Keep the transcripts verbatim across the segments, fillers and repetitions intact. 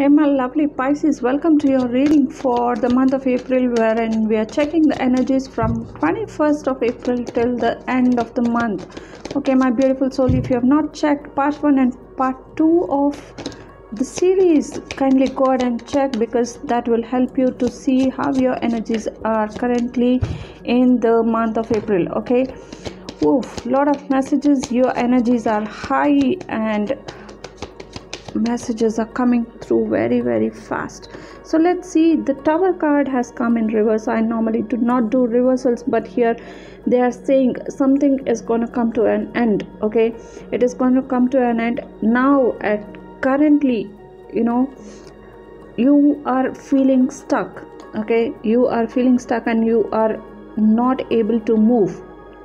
Hey my lovely Pisces, welcome to your reading for the month of April, wherein we are checking the energies from twenty-first of April till the end of the month. Okay my beautiful soul, if you have not checked part one and part two of the series, kindly go ahead and check, because that will help you to see how your energies are currently in the month of April. Okay, oof, lot of messages, your energies are high and messages are coming through very very fast. So let's see, the Tower card has come in reverse. I normally do not do reversals, but here they are saying something is going to come to an end. Okay, it is going to come to an end now. At currently, you know, you are feeling stuck. Okay, you are feeling stuck and you are not able to move.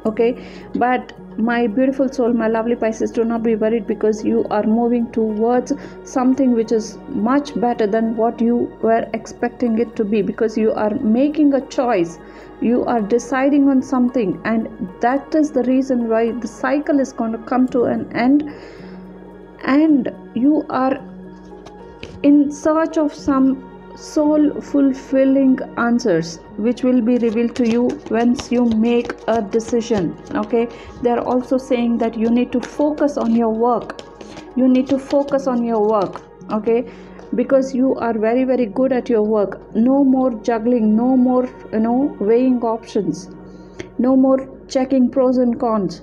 Okay, but my beautiful soul, my lovely Pisces, do not be worried, because you are moving towards something which is much better than what you were expecting it to be, because you are making a choice, you are deciding on something, and that is the reason why the cycle is going to come to an end, and you are in search of some soul fulfilling answers which will be revealed to you once you make a decision. Okay, they are also saying that you need to focus on your work, you need to focus on your work. Okay, because you are very very good at your work. No more juggling, no more, you know, weighing options, no more checking pros and cons.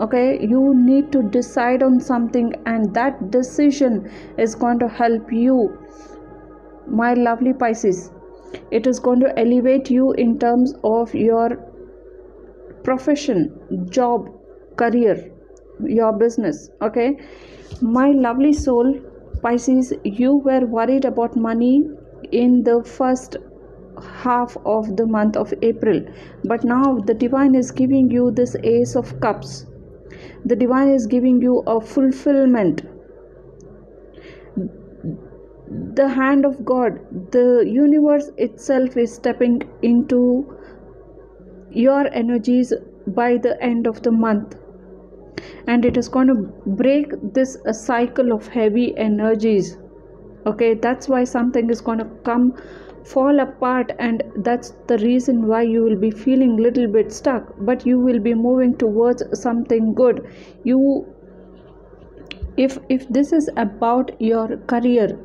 Okay, you need to decide on something, and that decision is going to help you, my lovely Pisces. It is going to elevate you in terms of your profession, job, career, your business. Okay my lovely soul Pisces, you were worried about money in the first half of the month of April, but now the divine is giving you this Ace of Cups. The divine is giving you a fulfillment. The hand of God, the universe itself, is stepping into your energies by the end of the month, and it is going to break this uh, cycle of heavy energies. Okay, that's why something is going to come fall apart, and that's the reason why you will be feeling little bit stuck, but you will be moving towards something good. You, if if this is about your career,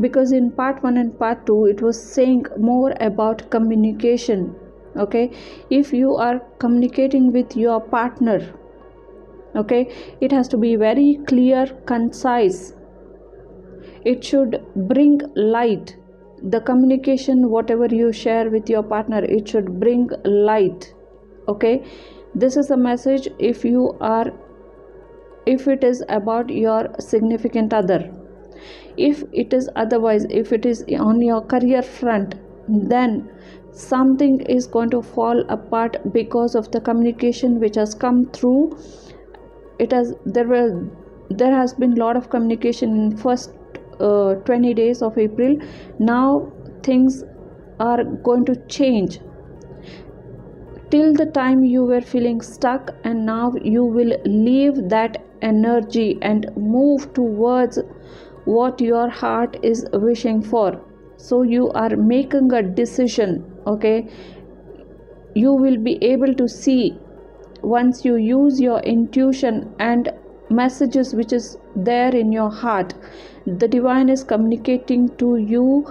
because in part one and part two it was saying more about communication. Okay, if you are communicating with your partner, okay, it has to be very clear, concise. It should bring light. The communication, whatever you share with your partner, it should bring light. Okay, this is a message if you are, if it is about your significant other. If it is otherwise, if it is on your career front, then something is going to fall apart because of the communication which has come through. It has, there were, there has been lot of communication in first uh, twenty days of April. Now things are going to change. Till the time you were feeling stuck, and now you will leave that energy and move towards what your heart is wishing for. So you are making a decision. Okay, you will be able to see once you use your intuition and messages which is there in your heart. The divine is communicating to you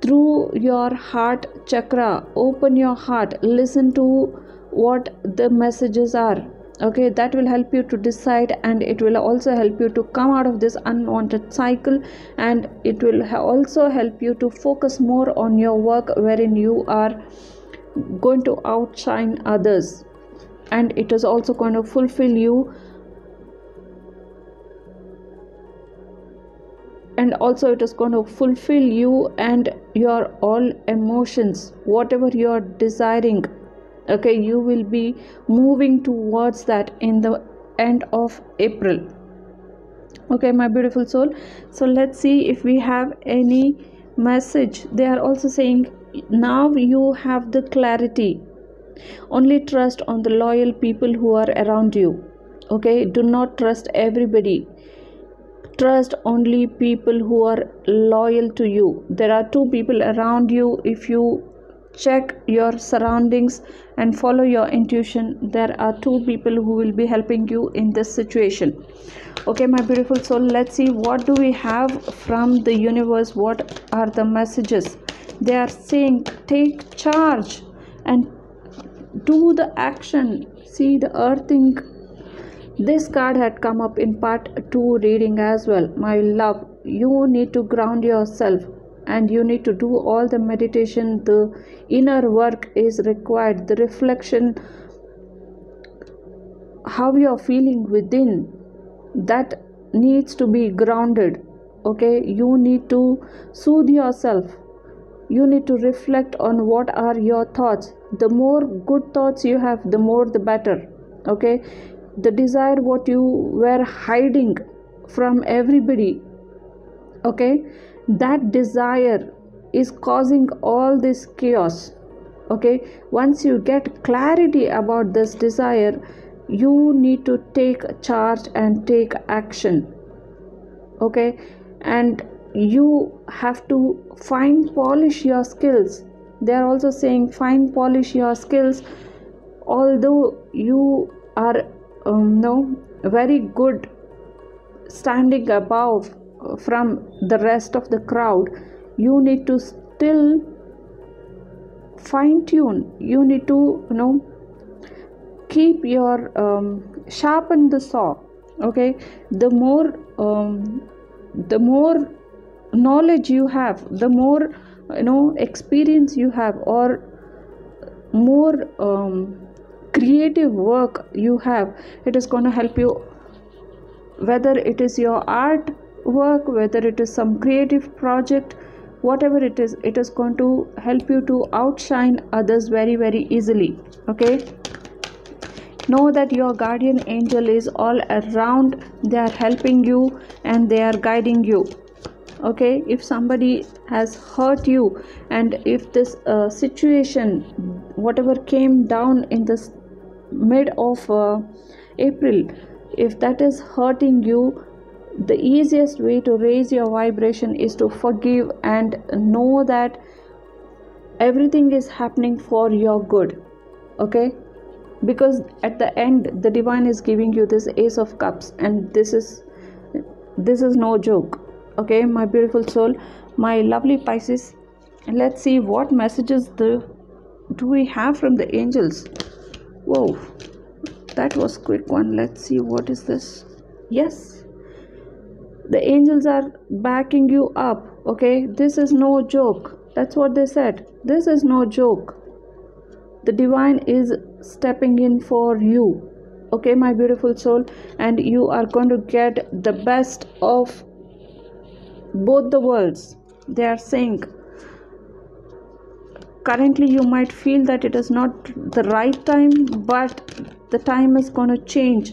through your heart chakra. Open your heart, listen to what the messages are. Okay, that will help you to decide, and it will also help you to come out of this unwanted cycle, and it will also help you to focus more on your work, wherein you are going to outshine others, and it is also going to fulfill you, and also it is going to fulfill you and your all emotions, whatever you are desiring. Okay, you will be moving towards that in the end of April. Okay my beautiful soul, so let's see if we have any message. They are also saying now you have the clarity. Only trust on the loyal people who are around you. Okay, do not trust everybody. Trust only people who are loyal to you. There are two people around you. If you check your surroundings and follow your intuition, there are two people who will be helping you in this situation. Okay, my beautiful soul, let's see what do we have from the universe. What are the messages? They are saying take charge and do the action. See, the earthing, this card had come up in part two reading as well. My love, you need to ground yourself and you need to do all the meditation. The inner work is required, the reflection, how you are feeling within, that needs to be grounded. Okay, you need to soothe yourself. You need to reflect on what are your thoughts. The more good thoughts you have, the more the better. Okay, the desire what you were hiding from everybody, okay, that desire is causing all this chaos. Okay, once you get clarity about this desire, you need to take charge and take action. Okay, and you have to fine polish your skills. They are also saying fine polish your skills. Although you are um, no very good standing above from the rest of the crowd, you need to still fine tune. You need to, you know, keep your um, sharpen the saw. Okay, the more um, the more knowledge you have, the more, you know, experience you have, or more um, creative work you have, it is going to help you, whether it is your art work, whether it is some creative project, whatever it is, it is going to help you to outshine others very very easily. Okay, know that your guardian angel is all around. They are helping you and they are guiding you. Okay, if somebody has hurt you, and if this uh, situation, whatever came down in this mid of uh, April, if that is hurting you, the easiest way to raise your vibration is to forgive and know that everything is happening for your good. Okay, because at the end the divine is giving you this Ace of Cups, and this is this is no joke. Okay, my beautiful soul, my lovely Pisces, let's see what messages the do we have from the angels. Whoa, that was quick one. Let's see what is this. Yes, the angels are backing you up. Okay, this is no joke. That's what they said. This is no joke. The divine is stepping in for you. Okay, my beautiful soul, and you are going to get the best of both the worlds. They are saying currently you might feel that it is not the right time, but the time is going to change.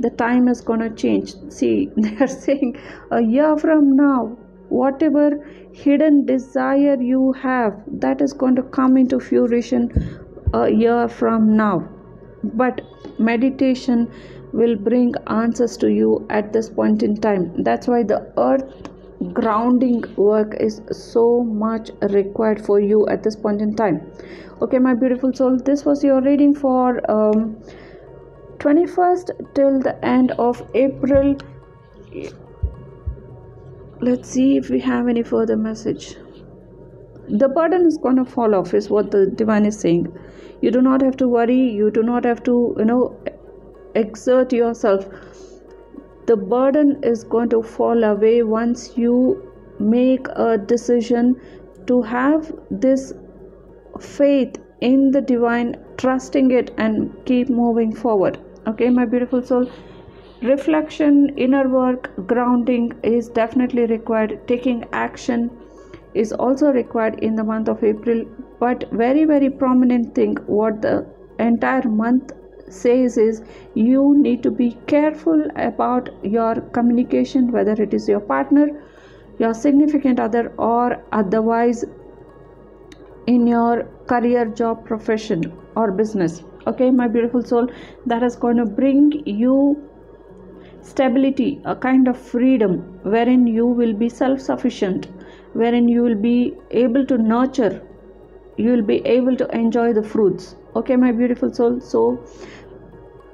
The time is going to change. See, they are saying a year from now, whatever hidden desire you have, that is going to come into fruition a year from now. But meditation will bring answers to you at this point in time. That's why the earth grounding work is so much required for you at this point in time. Okay, my beautiful soul, this was your reading for um, twenty-first till the end of April. Let's see if we have any further message. The burden is going to fall off is what the divine is saying. You do not have to worry. You do not have to, you know, exert yourself. The burden is going to fall away once you make a decision to have this faith in the divine, trusting it and keep moving forward. Okay, my beautiful soul, reflection, inner work, grounding is definitely required. Taking action is also required in the month of April. But very very prominent thing what the entire month says is you need to be careful about your communication, whether it is your partner, your significant other, or otherwise in your career, job, profession, or business. Okay, my beautiful soul, that is going to bring you stability, a kind of freedom wherein you will be self-sufficient, wherein you will be able to nurture, you will be able to enjoy the fruits. Okay, my beautiful soul. So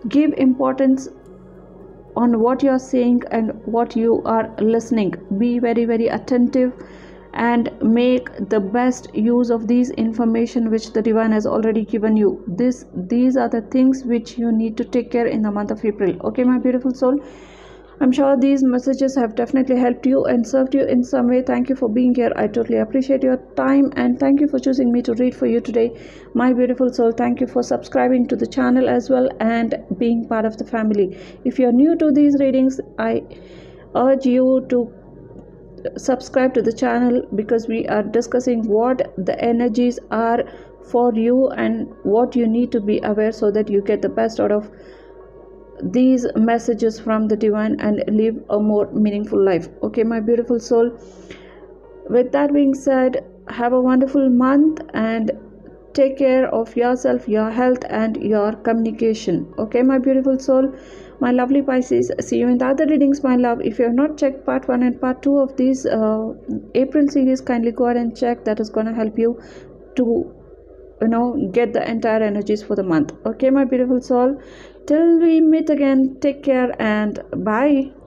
give importance on what you are saying and what you are listening. Be very very attentive and make the best use of these information which the divine has already given you. This these are the things which you need to take care in the month of April. Okay, my beautiful soul, I'm sure these messages have definitely helped you and served you in some way. Thank you for being here. I totally appreciate your time, and thank you for choosing me to read for you today, my beautiful soul. Thank you for subscribing to the channel as well and being part of the family. If you're new to these readings, I urge you to subscribe to the channel, because we are discussing what the energies are for you and what you need to be aware, so that you get the best out of these messages from the divine and live a more meaningful life. Okay, my beautiful soul, with that being said, have a wonderful month and take care of yourself, your health and your communication. Okay, my beautiful soul, my lovely Pisces, see you in the other readings, my love. If you have not checked part one and part two of these uh, April series, kindly go ahead and check. That is going to help you to, you know, get the entire energies for the month. Okay, my beautiful soul, till we meet again, take care and bye.